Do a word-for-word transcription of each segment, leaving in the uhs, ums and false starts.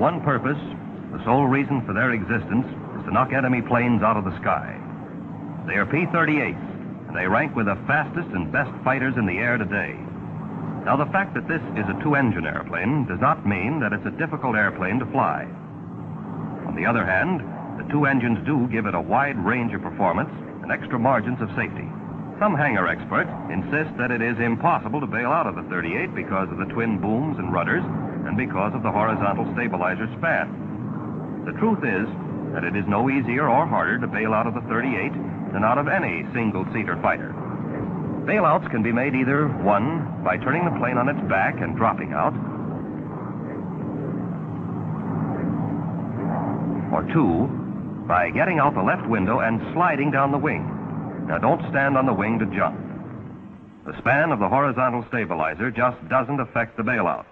one purpose, the sole reason for their existence, is to knock enemy planes out of the sky. They are P thirty-eights, and they rank with the fastest and best fighters in the air today. Now, the fact that this is a two-engine airplane does not mean that it's a difficult airplane to fly. On the other hand, the two engines do give it a wide range of performance and extra margins of safety. Some hangar experts insist that it is impossible to bail out of the thirty-eight because of the twin booms and rudders and because of the horizontal stabilizer span. The truth is that it is no easier or harder to bail out of the thirty-eight than out of any single-seater fighter. Bailouts can be made either, one, by turning the plane on its back and dropping out, or two, by getting out the left window and sliding down the wing. Now, don't stand on the wing to jump. The span of the horizontal stabilizer just doesn't affect the bailout.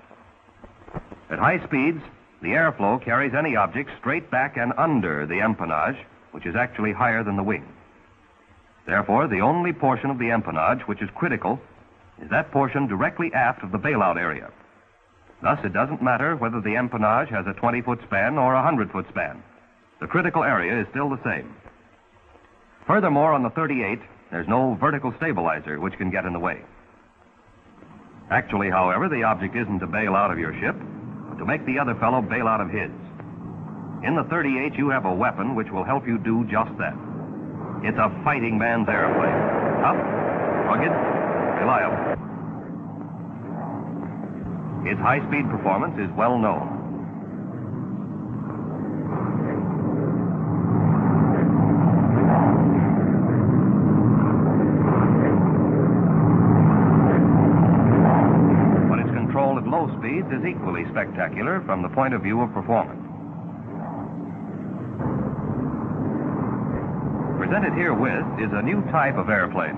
At high speeds, the airflow carries any object straight back and under the empennage, which is actually higher than the wing. Therefore, the only portion of the empennage which is critical is that portion directly aft of the bailout area. Thus, it doesn't matter whether the empennage has a twenty-foot span or a one hundred-foot span. The critical area is still the same. Furthermore, on the thirty-eight, there's no vertical stabilizer which can get in the way. Actually, however, the object isn't to bail out of your ship, but to make the other fellow bail out of his. In the thirty-eight, you have a weapon which will help you do just that. It's a fighting man's airplane. Tough, rugged, reliable. Its high-speed performance is well known. But its control at low speeds is equally spectacular from the point of view of performance. Presented herewith is a new type of airplane,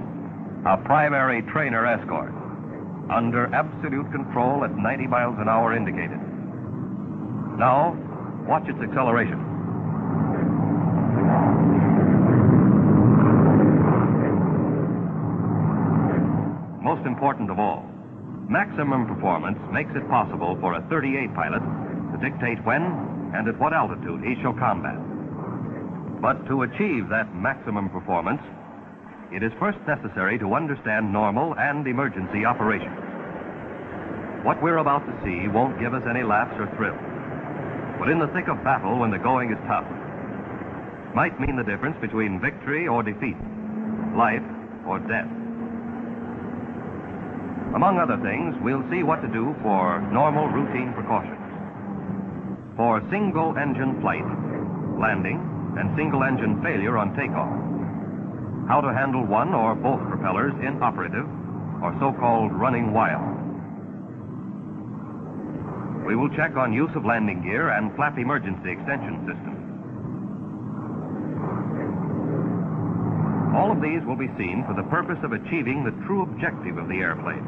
a primary trainer escort, under absolute control at ninety miles an hour indicated. Now, watch its acceleration. Most important of all, maximum performance makes it possible for a thirty-eight pilot to dictate when and at what altitude he shall combat. But to achieve that maximum performance, it is first necessary to understand normal and emergency operations. What we're about to see won't give us any laughs or thrills. But in the thick of battle, when the going is tough, it might mean the difference between victory or defeat, life or death. Among other things, we'll see what to do for normal routine precautions. For single-engine flight, landing, and single-engine failure on takeoff. How to handle one or both propellers inoperative, or so-called running wild. We will check on use of landing gear and flap emergency extension system. All of these will be seen for the purpose of achieving the true objective of the airplane,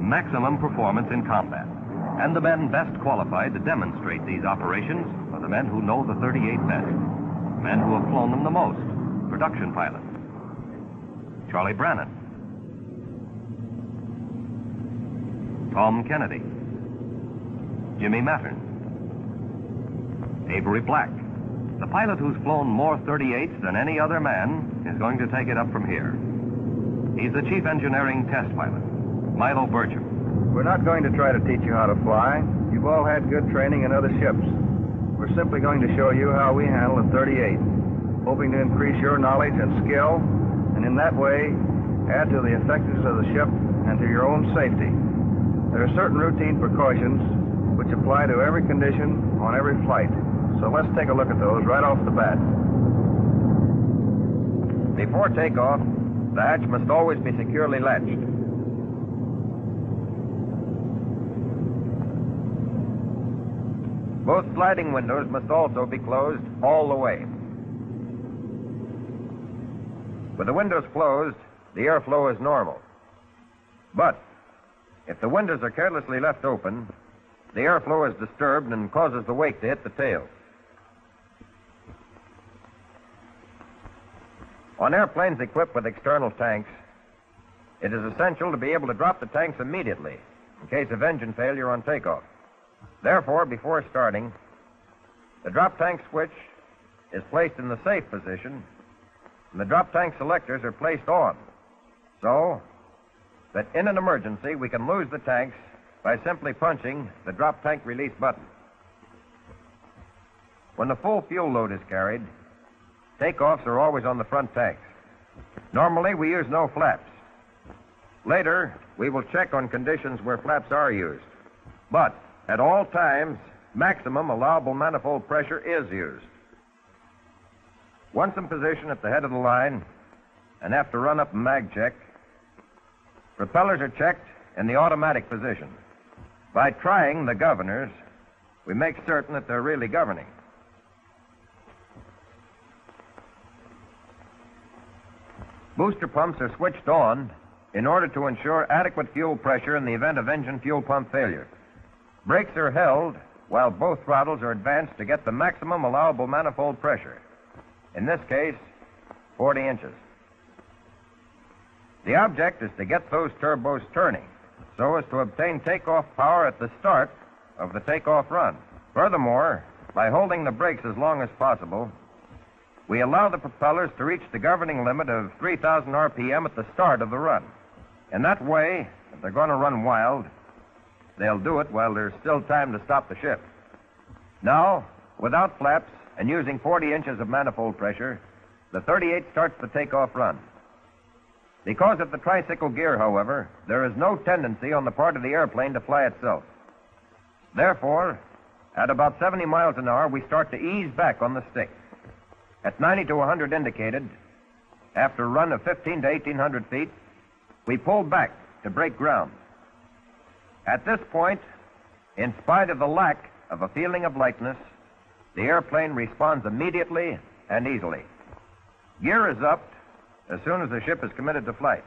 maximum performance in combat. And the men best qualified to demonstrate these operations are the men who know the thirty-eight best, men who have flown them the most, production pilots. Charlie Brannan, Tom Kennedy, Jimmy Mattern, Avery Black. The pilot who's flown more thirty-eights than any other man is going to take it up from here. He's the chief engineering test pilot, Milo Berger. We're not going to try to teach you how to fly. You've all had good training in other ships. We're simply going to show you how we handle a thirty-eight, hoping to increase your knowledge and skill, and in that way, add to the effectiveness of the ship and to your own safety. There are certain routine precautions which apply to every condition on every flight. So let's take a look at those right off the bat. Before takeoff, the hatch must always be securely latched. Both sliding windows must also be closed all the way. With the windows closed, the airflow is normal. But if the windows are carelessly left open, the airflow is disturbed and causes the wake to hit the tail. On airplanes equipped with external tanks, it is essential to be able to drop the tanks immediately in case of engine failure on takeoff. Therefore, before starting, The drop tank switch is placed in the safe position, and the drop tank selectors are placed on, so that in an emergency we can lose the tanks by simply punching the drop tank release button. When the full fuel load is carried, takeoffs are always on the front tanks. Normally, we use no flaps. Later, we will check on conditions where flaps are used. But at all times, maximum allowable manifold pressure is used. Once in position at the head of the line, and after run-up and mag check, propellers are checked in the automatic position. By trying the governors, we make certain that they're really governing. Booster pumps are switched on in order to ensure adequate fuel pressure in the event of engine fuel pump failure. Brakes are held while both throttles are advanced to get the maximum allowable manifold pressure. In this case, forty inches. The object is to get those turbos turning so as to obtain takeoff power at the start of the takeoff run. Furthermore, by holding the brakes as long as possible, we allow the propellers to reach the governing limit of three thousand R P M at the start of the run. In that way, if they're going to run wild, they'll do it while there's still time to stop the ship. Now, without flaps and using forty inches of manifold pressure, the thirty-eight starts the takeoff run. Because of the tricycle gear, however, there is no tendency on the part of the airplane to fly itself. Therefore, at about seventy miles an hour, we start to ease back on the stick. At ninety to one hundred indicated, after a run of fifteen to eighteen hundred feet, we pull back to break ground. At this point, in spite of the lack of a feeling of lightness, the airplane responds immediately and easily. Gear is upped as soon as the ship is committed to flight.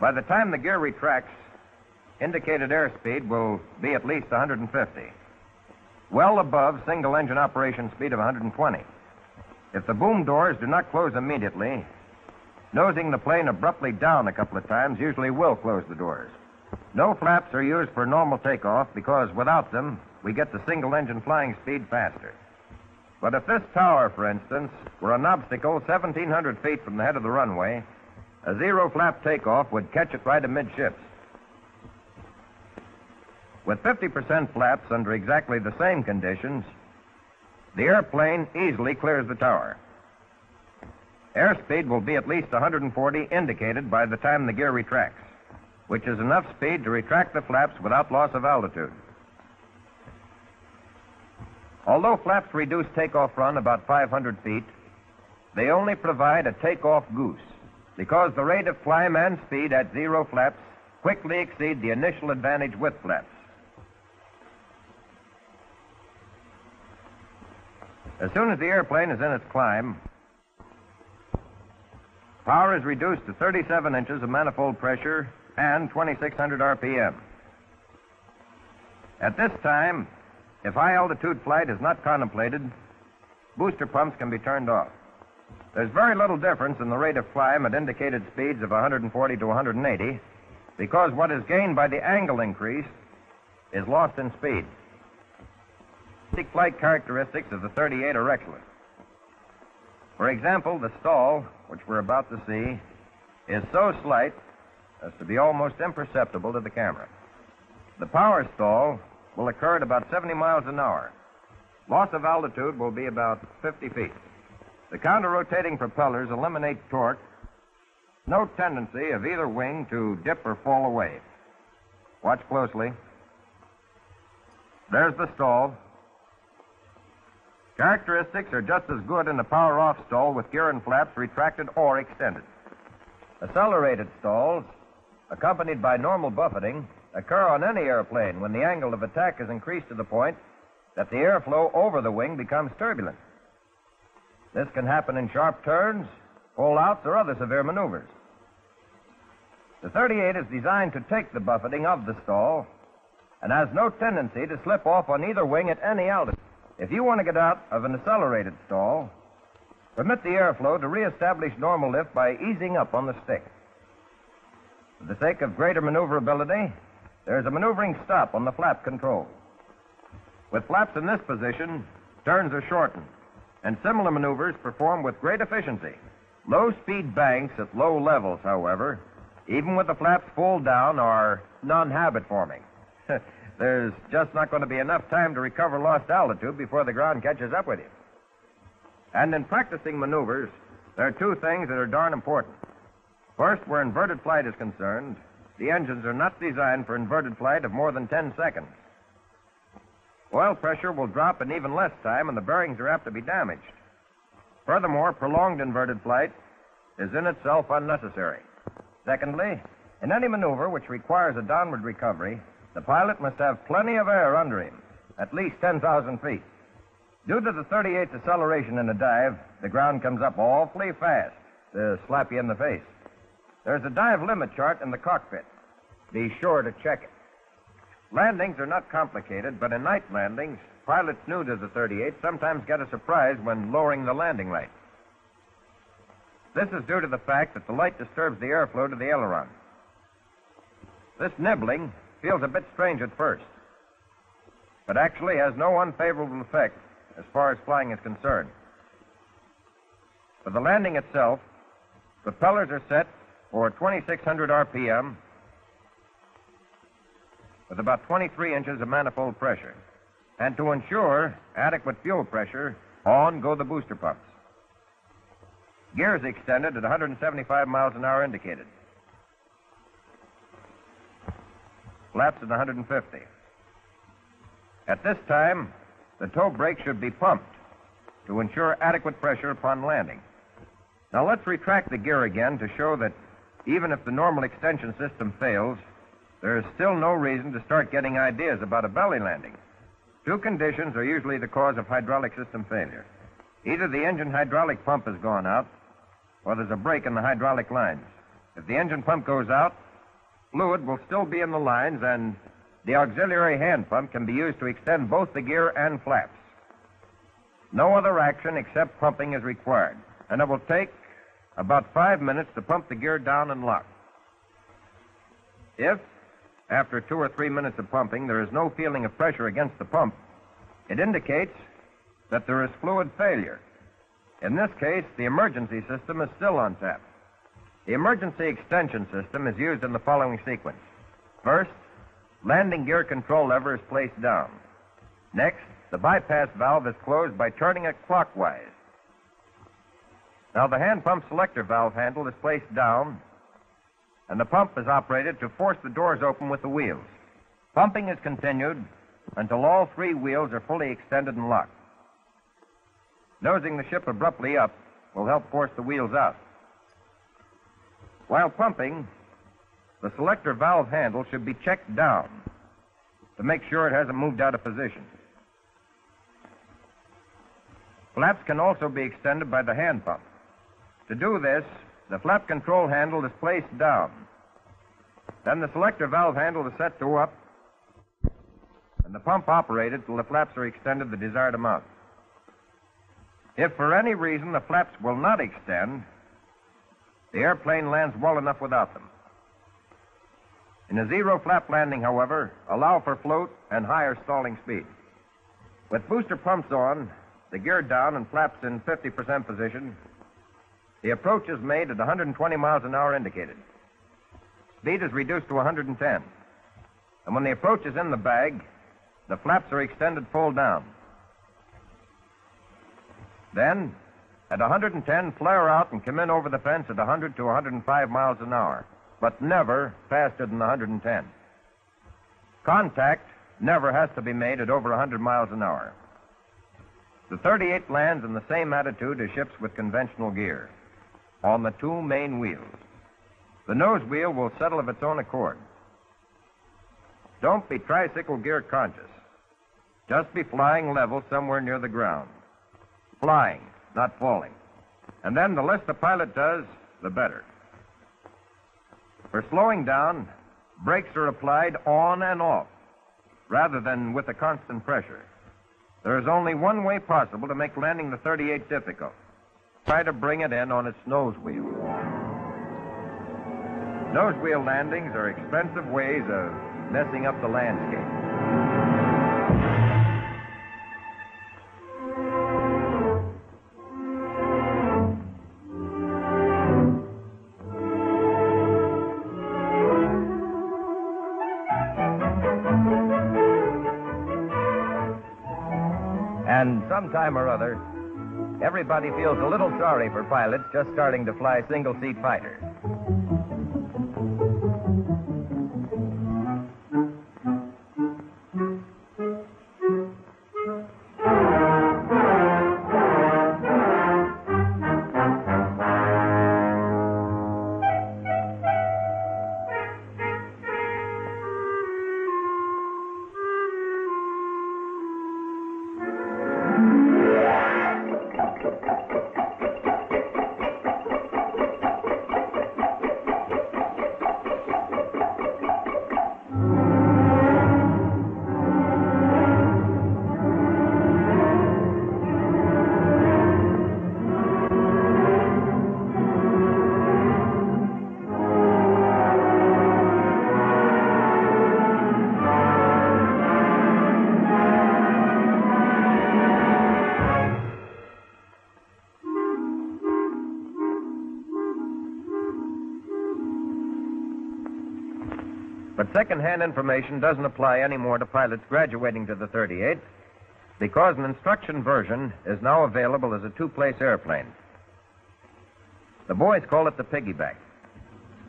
By the time the gear retracts, indicated airspeed will be at least one hundred fifty, well above single-engine operation speed of one hundred twenty. If the boom doors do not close immediately, nosing the plane abruptly down a couple of times usually will close the doors. No flaps are used for normal takeoff because without them, we get the single-engine flying speed faster. But if this tower, for instance, were an obstacle seventeen hundred feet from the head of the runway, a zero-flap takeoff would catch it right amidships. With fifty percent flaps under exactly the same conditions, the airplane easily clears the tower. Airspeed will be at least one hundred forty indicated by the time the gear retracts, which is enough speed to retract the flaps without loss of altitude. Although flaps reduce takeoff run about five hundred feet, they only provide a takeoff goose because the rate of climb and speed at zero flaps quickly exceed the initial advantage with flaps. As soon as the airplane is in its climb, power is reduced to thirty-seven inches of manifold pressure and twenty-six hundred R P M. At this time, if high-altitude flight is not contemplated, booster pumps can be turned off. There's very little difference in the rate of climb at indicated speeds of one hundred forty to one hundred eighty because what is gained by the angle increase is lost in speed. Basic flight characteristics of the thirty-eight are excellent. For example, the stall, which we're about to see, is so slight as to be almost imperceptible to the camera. The power stall will occur at about seventy miles an hour. Loss of altitude will be about fifty feet. The counter-rotating propellers eliminate torque. No tendency of either wing to dip or fall away. Watch closely. There's the stall. Characteristics are just as good in the power-off stall with gear and flaps retracted or extended. Accelerated stalls, accompanied by normal buffeting, occur on any airplane when the angle of attack is increased to the point that the airflow over the wing becomes turbulent. This can happen in sharp turns, pull-outs, or other severe maneuvers. The thirty-eight is designed to take the buffeting of the stall and has no tendency to slip off on either wing at any altitude. If you want to get out of an accelerated stall, permit the airflow to reestablish normal lift by easing up on the stick. For the sake of greater maneuverability, There's a maneuvering stop on the flap control. With flaps in this position, turns are shortened, and similar maneuvers performed with great efficiency. Low-speed banks at low levels, however, even with the flaps full down, are non-habit-forming. There's just not going to be enough time to recover lost altitude before the ground catches up with you. And in practicing maneuvers, there are two things that are darn important. First, where inverted flight is concerned, the engines are not designed for inverted flight of more than ten seconds. Oil pressure will drop in even less time, and the bearings are apt to be damaged. Furthermore, prolonged inverted flight is in itself unnecessary. Secondly, in any maneuver which requires a downward recovery, the pilot must have plenty of air under him, at least ten thousand feet. Due to the thirty-eighth acceleration in a dive, the ground comes up awfully fast to slap you in the face. There's a dive limit chart in the cockpit. Be sure to check it. Landings are not complicated, but in night landings, pilots new to the thirty-eight sometimes get a surprise when lowering the landing light. This is due to the fact that the light disturbs the airflow to the aileron. This nibbling feels a bit strange at first, but actually has no unfavorable effect as far as flying is concerned. For the landing itself, propellers are set for twenty-six hundred R P M with about twenty-three inches of manifold pressure. And to ensure adequate fuel pressure, on go the booster pumps. Gears extended at one hundred seventy-five miles an hour indicated. Flaps at one hundred fifty. At this time, the toe brake should be pumped to ensure adequate pressure upon landing. Now let's retract the gear again to show that even if the normal extension system fails, there is still no reason to start getting ideas about a belly landing. Two conditions are usually the cause of hydraulic system failure. Either the engine hydraulic pump has gone out, or there's a break in the hydraulic lines. If the engine pump goes out, fluid will still be in the lines, and the auxiliary hand pump can be used to extend both the gear and flaps. No other action except pumping is required, and it will take about five minutes to pump the gear down and lock. If, after two or three minutes of pumping, there is no feeling of pressure against the pump, it indicates that there is fluid failure. In this case, the emergency system is still on tap. The emergency extension system is used in the following sequence. First, landing gear control lever is placed down. Next, the bypass valve is closed by turning it clockwise. Now, the hand pump selector valve handle is placed down, and the pump is operated to force the doors open with the wheels. Pumping is continued until all three wheels are fully extended and locked. Nosing the ship abruptly up will help force the wheels out. While pumping, the selector valve handle should be checked down to make sure it hasn't moved out of position. Flaps can also be extended by the hand pump. To do this, the flap control handle is placed down. Then the selector valve handle is set to up, and the pump operated till the flaps are extended the desired amount. If for any reason the flaps will not extend, the airplane lands well enough without them. In a zero-flap landing, however, allow for float and higher stalling speed. With booster pumps on, the gear down, and flaps in fifty percent position, the approach is made at one hundred twenty miles an hour indicated. Speed is reduced to one hundred ten. And when the approach is in the bag, the flaps are extended full down. Then, at one hundred ten, flare out and come in over the fence at one hundred to one hundred five miles an hour, but never faster than one hundred ten. Contact never has to be made at over one hundred miles an hour. The thirty-eight lands in the same attitude as ships with conventional gear, on the two main wheels. The nose wheel will settle of its own accord. Don't be tricycle gear conscious. Just be flying level somewhere near the ground. Flying, not falling. And then the less the pilot does, the better. For slowing down, brakes are applied on and off, rather than with a constant pressure. There is only one way possible to make landing the thirty-eight difficult. Try to bring it in on its nose wheel. Nose wheel landings are expensive ways of messing up the landscape. And sometime or other, everybody feels a little sorry for pilots just starting to fly single-seat fighters. But second-hand information doesn't apply anymore to pilots graduating to the thirty-eight because an instruction version is now available as a two-place airplane. The boys call it the piggyback.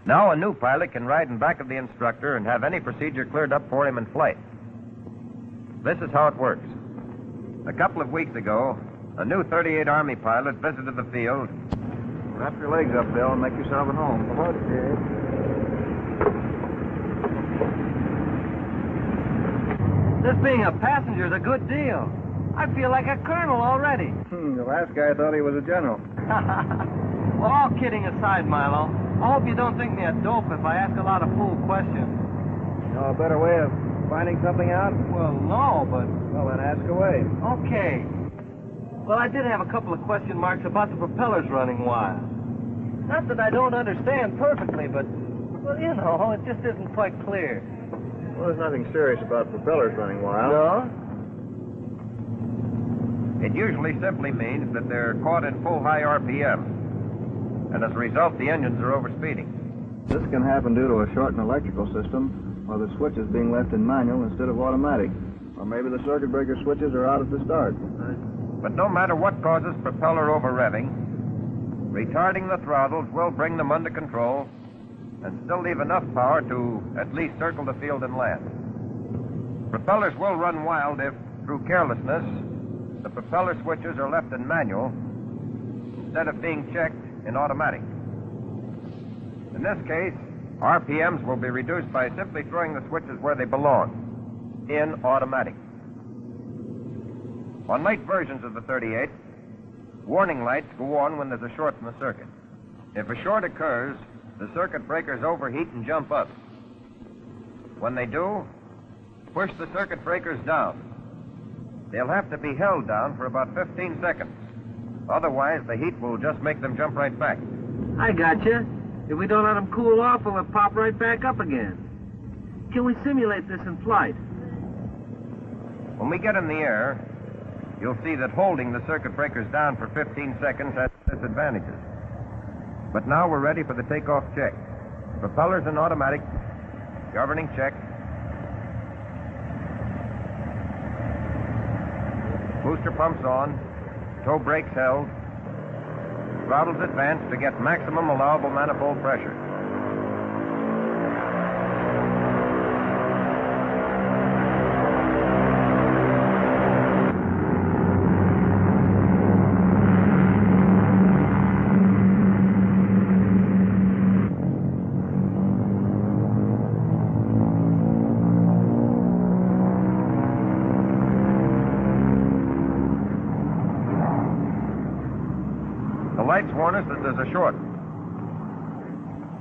Now a new pilot can ride in back of the instructor and have any procedure cleared up for him in flight. This is how it works. A couple of weeks ago, a new thirty-eight Army pilot visited the field. Wrap your legs up, Bill, and make yourself at home. Come on, Dave. This being a passenger's a good deal. I feel like a colonel already. Hmm, the last guy thought he was a general. Well, all kidding aside, Milo, I hope you don't think me a dope if I ask a lot of fool questions. You know a better way of finding something out? Well, no, but... Well, then ask away. Okay. Well, I did have a couple of question marks about the propellers running wild. Not that I don't understand perfectly, but, well, you know, it just isn't quite clear. Well, there's nothing serious about propellers running wild. No? It usually simply means that they're caught in full high R P M. And as a result, the engines are overspeeding. This can happen due to a short in electrical system, or the switch is being left in manual instead of automatic. Or maybe the circuit breaker switches are out at the start. Right. But no matter what causes propeller over-revving, retarding the throttles will bring them under control and still leave enough power to at least circle the field and land. Propellers will run wild if, through carelessness, the propeller switches are left in manual instead of being checked in automatic. In this case, R P Ms will be reduced by simply throwing the switches where they belong, in automatic. On late versions of the thirty-eight, warning lights go on when there's a short in the circuit. If a short occurs, the circuit breakers overheat and jump up. When they do, push the circuit breakers down. They'll have to be held down for about fifteen seconds. Otherwise, the heat will just make them jump right back. I gotcha. If we don't let them cool off, they'll pop right back up again. Can we simulate this in flight? When we get in the air, you'll see that holding the circuit breakers down for fifteen seconds has disadvantages. But now we're ready for the takeoff check. Propellers in automatic. Governing check. Booster pumps on. Toe brakes held. Throttles advanced to get maximum allowable manifold pressure. Lights warn us that there's a short.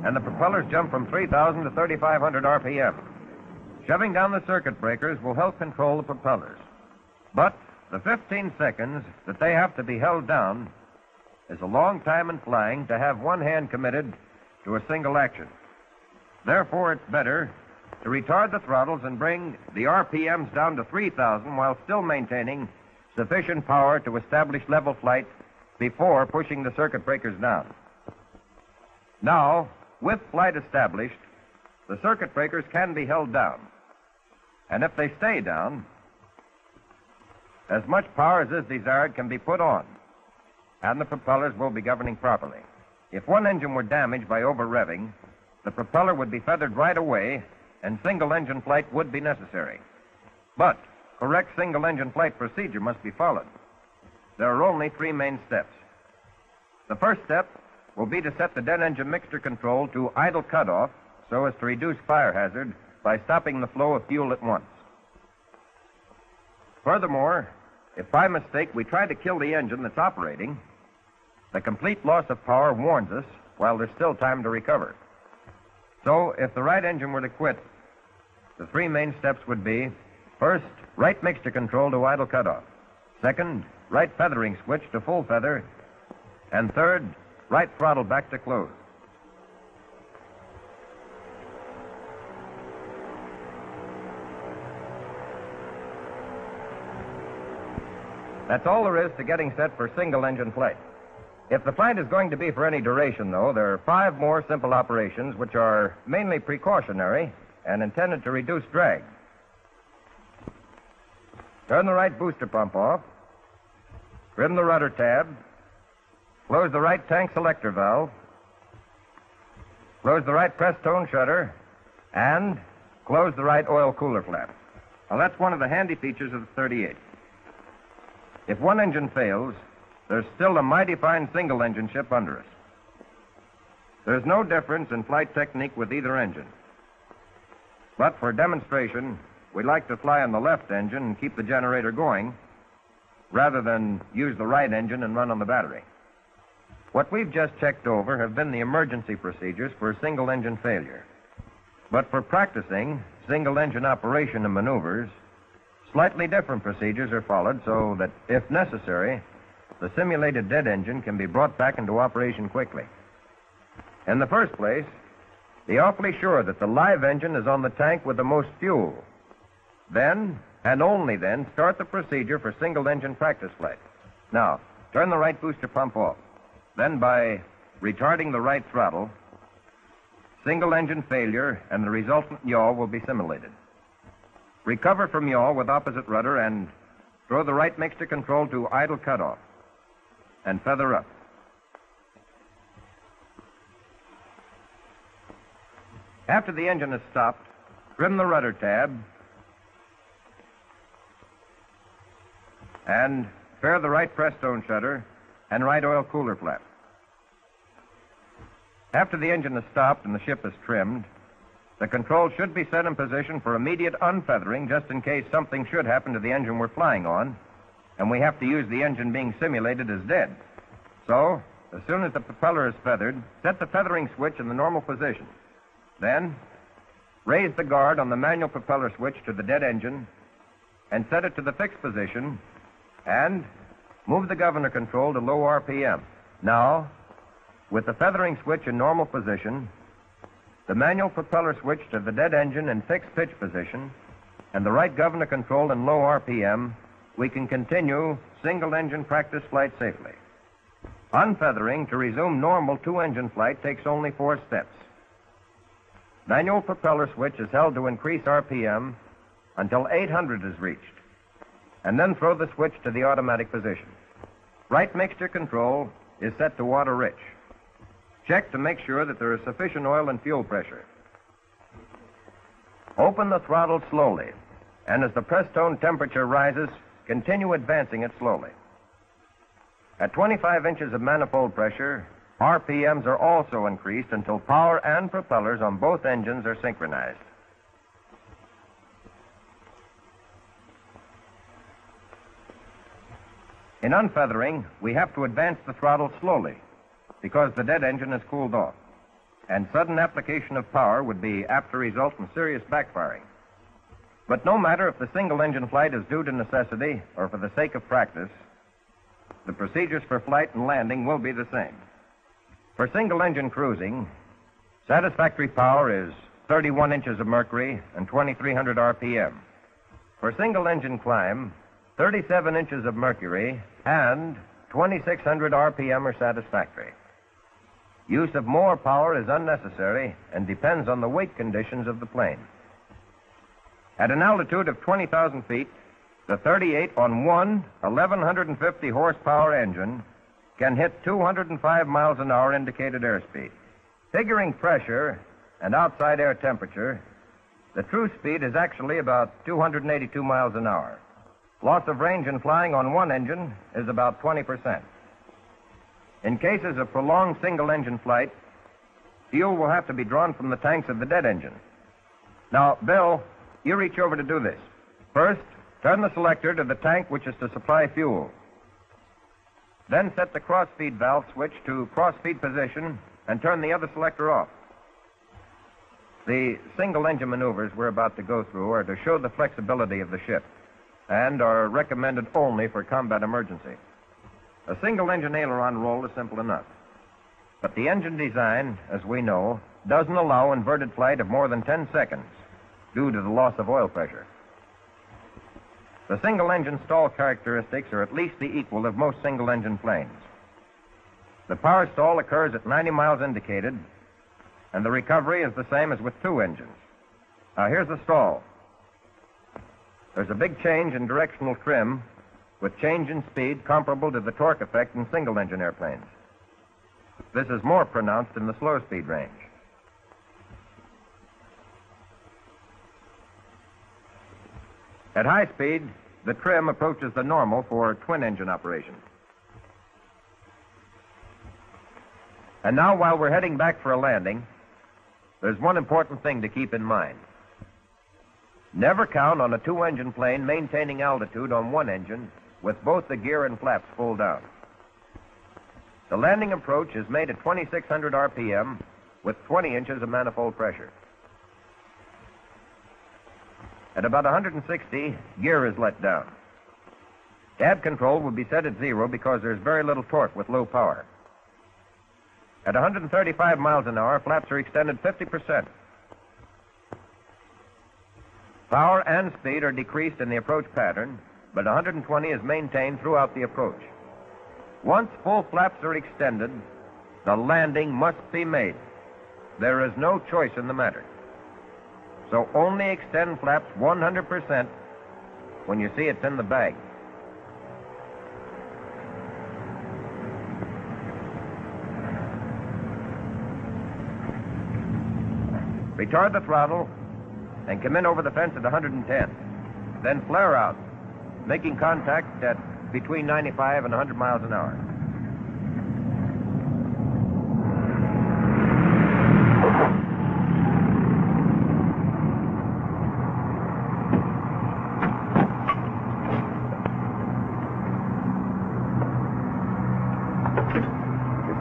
And the propellers jump from three thousand to thirty-five hundred R P M. Shoving down the circuit breakers will help control the propellers. But the fifteen seconds that they have to be held down is a long time in flying to have one hand committed to a single action. Therefore, it's better to retard the throttles and bring the R P Ms down to three thousand while still maintaining sufficient power to establish level flight before pushing the circuit breakers down. Now, with flight established, the circuit breakers can be held down. And if they stay down, as much power as is desired can be put on, and the propellers will be governing properly. If one engine were damaged by over-revving, the propeller would be feathered right away, and single-engine flight would be necessary. But correct single-engine flight procedure must be followed. There are only three main steps. The first step will be to set the dead engine mixture control to idle cutoff so as to reduce fire hazard by stopping the flow of fuel at once. Furthermore, if by mistake we try to kill the engine that's operating, the complete loss of power warns us while there's still time to recover. So, if the right engine were to quit, the three main steps would be, first, right mixture control to idle cutoff. Second, right feathering switch to full feather. And third, right throttle back to close. That's all there is to getting set for single-engine flight. If the flight is going to be for any duration, though, there are five more simple operations which are mainly precautionary and intended to reduce drag. Turn the right booster pump off, trim the rudder tab, close the right tank selector valve, close the right press tone shutter, and close the right oil cooler flap. Now, that's one of the handy features of the thirty-eight. If one engine fails, there's still a mighty fine single-engine ship under us. There's no difference in flight technique with either engine. But for demonstration, we like to fly on the left engine and keep the generator going, rather than use the right engine and run on the battery. What we've just checked over have been the emergency procedures for single-engine failure. But for practicing single-engine operation and maneuvers, slightly different procedures are followed so that, if necessary, the simulated dead engine can be brought back into operation quickly. In the first place, be awfully sure that the live engine is on the tank with the most fuel. Then, and only then, start the procedure for single-engine practice flight. Now, turn the right booster pump off. Then, by retarding the right throttle, single-engine failure and the resultant yaw will be simulated. Recover from yaw with opposite rudder and throw the right mixture control to idle cutoff and feather up. After the engine is stopped, trim the rudder tab and fare the right press tone shutter and right oil cooler flap. After the engine is stopped and the ship is trimmed, the control should be set in position for immediate unfeathering just in case something should happen to the engine we're flying on, and we have to use the engine being simulated as dead. So, as soon as the propeller is feathered, set the feathering switch in the normal position. Then, raise the guard on the manual propeller switch to the dead engine and set it to the fixed position, and move the governor control to low R P M. Now, with the feathering switch in normal position, the manual propeller switch to the dead engine in fixed pitch position, and the right governor control in low R P M, we can continue single-engine practice flight safely. Unfeathering to resume normal two-engine flight takes only four steps. Manual propeller switch is held to increase R P M until eight hundred is reached, and then throw the switch to the automatic position. Right mixture control is set to water rich. Check to make sure that there is sufficient oil and fuel pressure. Open the throttle slowly, and as the press tone temperature rises, continue advancing it slowly. At twenty-five inches of manifold pressure, R P Ms are also increased until power and propellers on both engines are synchronized. In unfeathering, we have to advance the throttle slowly, because the dead engine has cooled off, and sudden application of power would be apt to result in serious backfiring. But no matter if the single-engine flight is due to necessity or for the sake of practice, the procedures for flight and landing will be the same. For single-engine cruising, satisfactory power is thirty-one inches of mercury, and twenty-three hundred R P M. For single-engine climb, thirty-seven inches of mercury and twenty-six hundred R P M are satisfactory. Use of more power is unnecessary and depends on the weight conditions of the plane. At an altitude of twenty thousand feet, the thirty-eight on one eleven fifty horsepower engine can hit two hundred five miles an hour indicated airspeed. Figuring pressure and outside air temperature, the true speed is actually about two hundred eighty-two miles an hour. Loss of range in flying on one engine is about twenty percent. In cases of prolonged single-engine flight, fuel will have to be drawn from the tanks of the dead engine. Now, Bill, you reach over to do this. First, turn the selector to the tank which is to supply fuel. Then set the cross-feed valve switch to cross-feed position and turn the other selector off. The single-engine maneuvers we're about to go through are to show the flexibility of the ship and are recommended only for combat emergency. A single-engine aileron roll is simple enough. But the engine design, as we know, doesn't allow inverted flight of more than ten seconds due to the loss of oil pressure. The single-engine stall characteristics are at least the equal of most single-engine planes. The power stall occurs at ninety miles indicated, and the recovery is the same as with two engines. Now, here's the stall. There's a big change in directional trim with change in speed comparable to the torque effect in single-engine airplanes. This is more pronounced in the slow speed range. At high speed, the trim approaches the normal for twin-engine operation. And now, while we're heading back for a landing, there's one important thing to keep in mind. Never count on a two-engine plane maintaining altitude on one engine with both the gear and flaps full down. The landing approach is made at twenty-six hundred R P M with twenty inches of manifold pressure. At about one hundred sixty, gear is let down. Dab control will be set at zero because there's very little torque with low power. At one hundred thirty-five miles an hour, flaps are extended fifty percent. Power and speed are decreased in the approach pattern, but one hundred twenty is maintained throughout the approach. Once full flaps are extended, the landing must be made. There is no choice in the matter. So only extend flaps one hundred percent when you see it's in the bag. Retard the throttle and come in over the fence at one hundred ten. Then flare out, making contact at between ninety-five and one hundred miles an hour.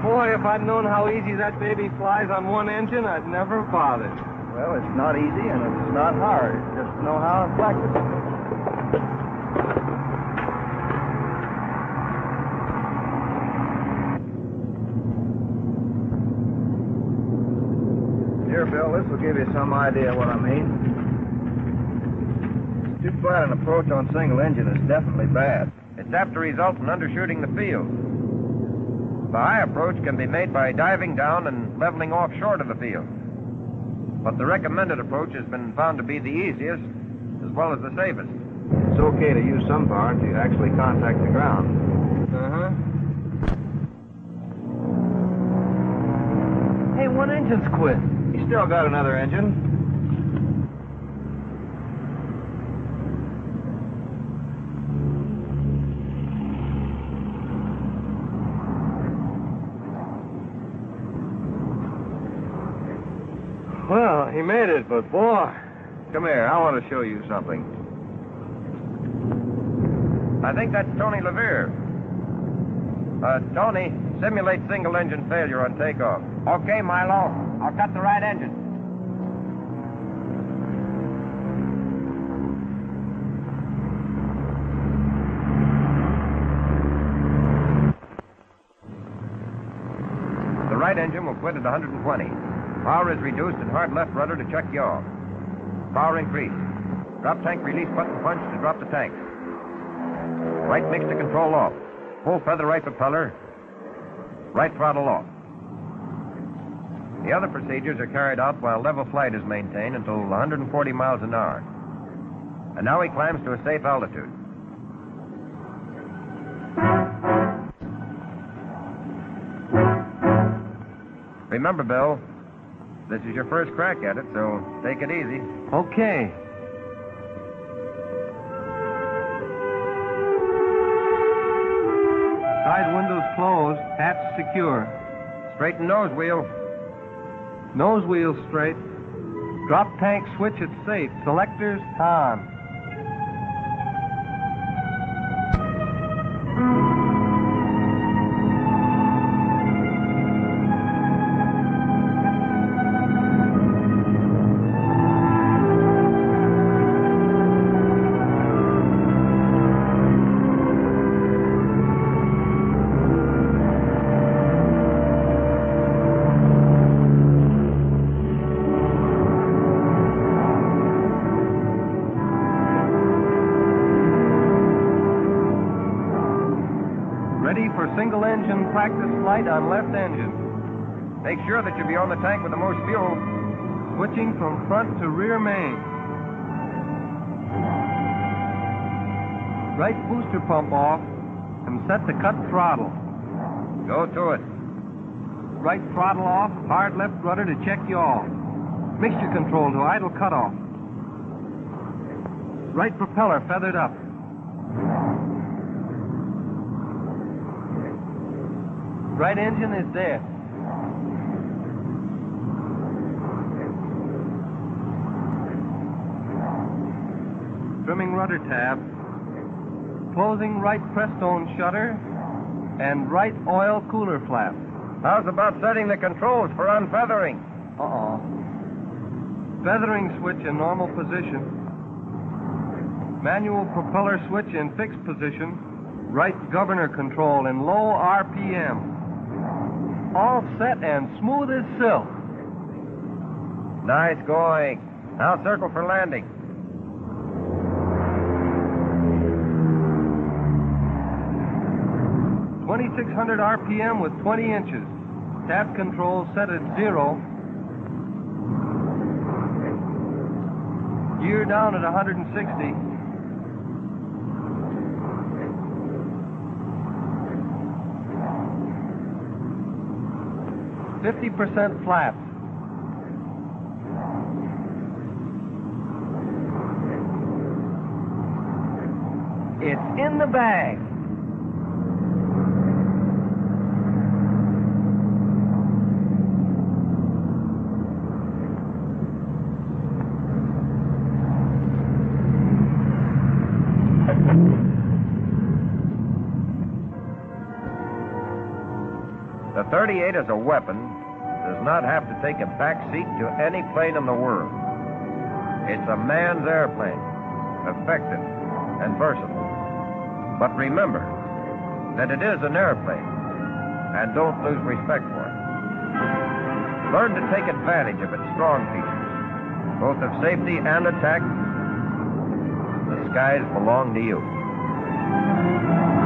Boy, if I'd known how easy that baby flies on one engine, I'd never bothered. Well, it's not easy and it's not hard. Just know how to practice it. Here, Bill, this will give you some idea what I mean. Too flat an approach on single engine is definitely bad. It's apt to result in undershooting the field. The high approach can be made by diving down and leveling off short of the field. But the recommended approach has been found to be the easiest as well as the safest. It's okay to use some power until you actually contact the ground. Uh-huh. Hey, one engine's quit. You still got another engine. Well, he made it, but boy. Come here, I want to show you something. I think that's Tony LeVere. Uh, Tony, simulate single-engine failure on takeoff. Okay, Milo. I'll cut the right engine. The right engine will quit at one hundred twenty. Power is reduced and hard left rudder to check yaw. Power increased. Drop tank release button punch to drop the tank. Right mix to control off. Full feather right propeller. Right throttle off. The other procedures are carried out while level flight is maintained until one hundred forty miles an hour. And now he climbs to a safe altitude. Remember, Bill, this is your first crack at it, so take it easy. Okay. Side windows closed, hatch secure. Straighten nose wheel. Nose wheel straight. Drop tank switch at safe. Selectors on. Practice flight on left engine. Make sure that you'll be on the tank with the most fuel. Switching from front to rear main. Right booster pump off and set to cut throttle. Go to it. Right throttle off, hard left rudder to check yaw. Mixture control to idle cutoff. Right propeller feathered up. Right engine is there. Trimming rudder tab. Closing right Prestone shutter and right oil cooler flap. How's about setting the controls for unfeathering? Uh-oh. Feathering switch in normal position. Manual propeller switch in fixed position. Right governor control in low R P M. All set and smooth as silk. Nice going. Now circle for landing. twenty-six hundred R P M with twenty inches. Tap control set at zero. Gear down at one hundred sixty. fifty percent flaps. It's in the bag. The thirty-eight is a weapon. Does not have to take a back seat to any plane in the world. It's a man's airplane, effective and versatile. But remember that it is an airplane, and don't lose respect for it. Learn to take advantage of its strong features, both of safety and attack. The skies belong to you.